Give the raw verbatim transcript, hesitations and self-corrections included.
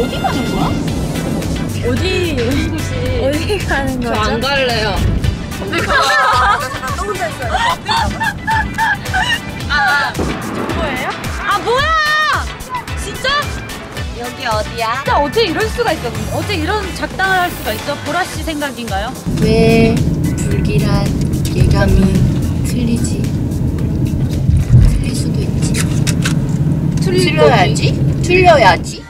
어디 가는 거야? 어디? 곳이 어디 가는 거야? 저 안 갈래요. 너무 잘했어요. 아, 정보예요? 아, 뭐야! 진짜? 여기 어디야? 진짜 어떻게 이럴 수가 있어? 어떻게 이런 작당을 할 수가 있어? 보라씨 생각인가요? 왜 불길한 예감이 틀리지? 틀릴 수도 있지. 틀려야지? 틀려야지?